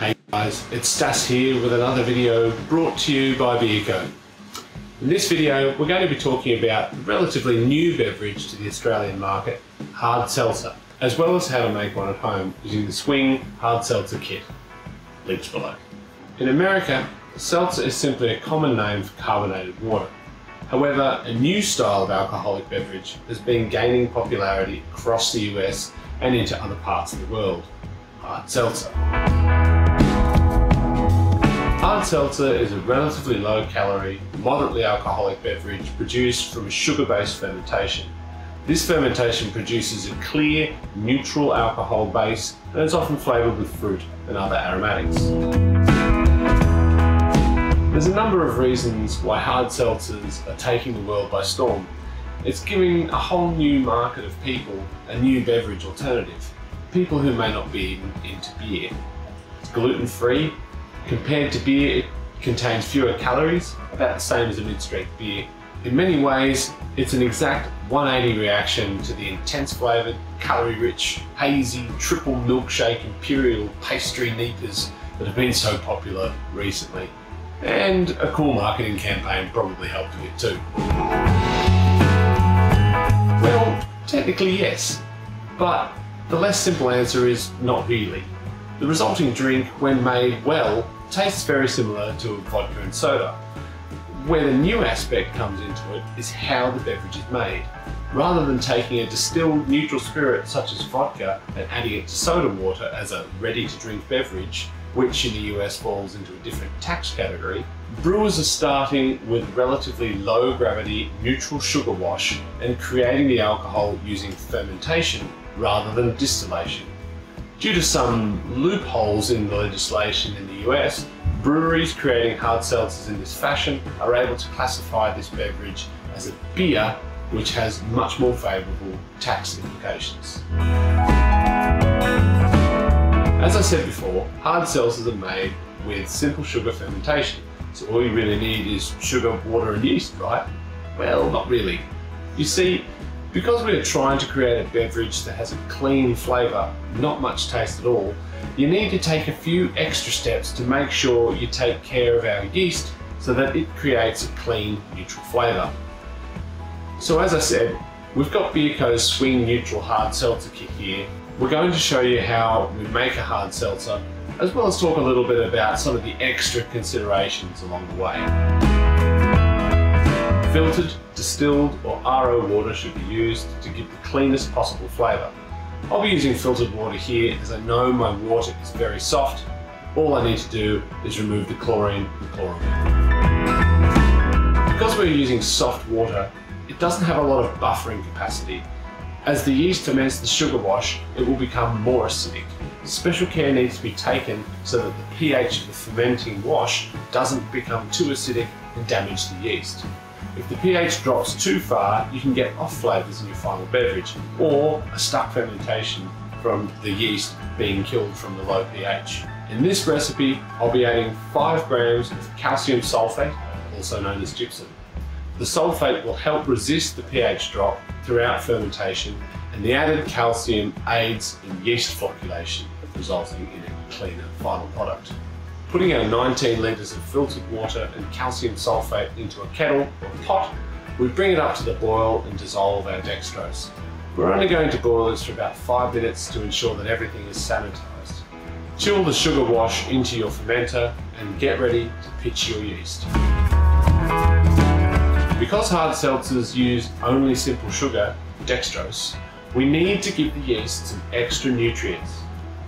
Hey guys, it's Stas here with another video brought to you by BeerCo. In this video we're going to be talking about a relatively new beverage to the Australian market, hard seltzer, as well as how to make one at home using the Swing Hard Seltzer Kit, links below. In America, seltzer is simply a common name for carbonated water. However, a new style of alcoholic beverage has been gaining popularity across the US and into other parts of the world, hard seltzer. Hard seltzer is a relatively low-calorie, moderately alcoholic beverage produced from a sugar-based fermentation. This fermentation produces a clear, neutral alcohol base and is often flavoured with fruit and other aromatics. There's a number of reasons why hard seltzers are taking the world by storm. It's giving a whole new market of people a new beverage alternative, people who may not be into beer. It's gluten-free. Compared to beer, it contains fewer calories, about the same as a mid-strength beer. In many ways, it's an exact 180 reaction to the intense flavoured, calorie-rich, hazy, triple milkshake imperial pastry neepers that have been so popular recently. And a cool marketing campaign probably helped with it too. Well, technically yes, but the less simple answer is not really. The resulting drink, when made well, tastes very similar to vodka and soda. Where the new aspect comes into it is how the beverage is made. Rather than taking a distilled neutral spirit such as vodka and adding it to soda water as a ready-to-drink beverage, which in the US falls into a different tax category, brewers are starting with relatively low-gravity neutral sugar wash and creating the alcohol using fermentation rather than distillation. Due to some loopholes in the legislation in the US, breweries creating hard seltzers in this fashion are able to classify this beverage as a beer, which has much more favourable tax implications. As I said before, hard seltzers are made with simple sugar fermentation, so all you really need is sugar, water and yeast, right? Well, not really. You see, because we are trying to create a beverage that has a clean flavour, not much taste at all, you need to take a few extra steps to make sure you take care of our yeast so that it creates a clean, neutral flavour. So as I said, we've got BeerCo's Swing Neutral Hard Seltzer Kit here. We're going to show you how we make a hard seltzer, as well as talk a little bit about some of the extra considerations along the way. Filtered, distilled or RO water should be used to give the cleanest possible flavour. I'll be using filtered water here as I know my water is very soft. All I need to do is remove the chlorine and chloramine. Because we're using soft water, it doesn't have a lot of buffering capacity. As the yeast ferments the sugar wash, it will become more acidic. Special care needs to be taken so that the pH of the fermenting wash doesn't become too acidic and damage the yeast. If the pH drops too far, you can get off flavours in your final beverage, or a stuck fermentation from the yeast being killed from the low pH. In this recipe, I'll be adding 5 grams of calcium sulphate, also known as gypsum. The sulphate will help resist the pH drop throughout fermentation, and the added calcium aids in yeast flocculation, resulting in a cleaner final product. Putting our 19 litres of filtered water and calcium sulphate into a kettle or pot, we bring it up to the boil and dissolve our dextrose. We're only going to boil this for about 5 minutes to ensure that everything is sanitised. Chill the sugar wash into your fermenter and get ready to pitch your yeast. Because hard seltzers use only simple sugar, dextrose, we need to give the yeast some extra nutrients.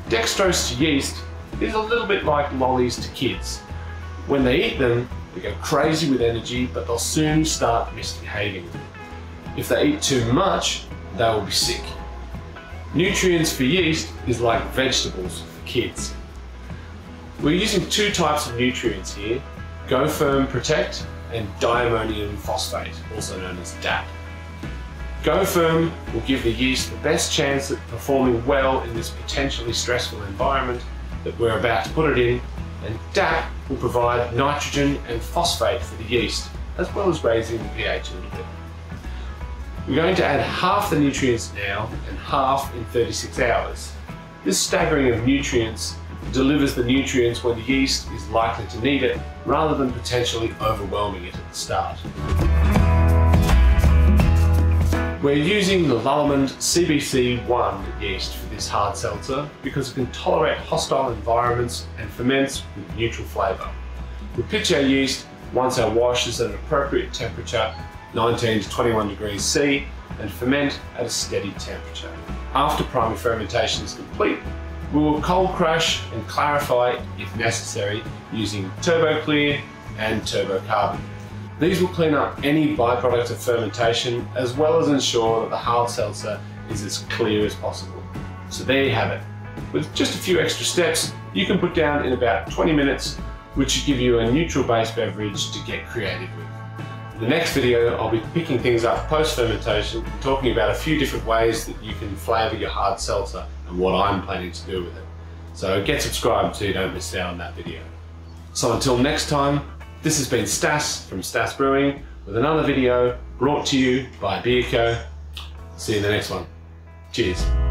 Dextrose to yeast is a little bit like lollies to kids. When they eat them, they go crazy with energy, but they'll soon start misbehaving. If they eat too much, they will be sick. Nutrients for yeast is like vegetables for kids. We're using 2 types of nutrients here, GoFirm Protect and diammonium phosphate, also known as DAP. GoFirm will give the yeast the best chance at performing well in this potentially stressful environment that we're about to put it in, and DAP will provide nitrogen and phosphate for the yeast, as well as raising the pH a little bit. We're going to add half the nutrients now and half in 36 hours. This staggering of nutrients delivers the nutrients when the yeast is likely to need it, rather than potentially overwhelming it at the start. We're using the LalBrew CBC1 yeast for this hard seltzer because it can tolerate hostile environments and ferments with neutral flavour. We pitch our yeast once our wash is at an appropriate temperature, 19 to 21 degrees C, and ferment at a steady temperature. After primary fermentation is complete, we will cold crash and clarify if necessary using TurboClear and TurboCarbon. These will clean up any byproducts of fermentation, as well as ensure that the hard seltzer is as clear as possible. So there you have it. With just a few extra steps, you can put down in about 20 minutes, which should give you a neutral base beverage to get creative with. In the next video, I'll be picking things up post-fermentation, talking about a few different ways that you can flavour your hard seltzer and what I'm planning to do with it. So get subscribed so you don't miss out on that video. So until next time, this has been Stas from Stas Brewing with another video brought to you by BeerCo. See you in the next one. Cheers.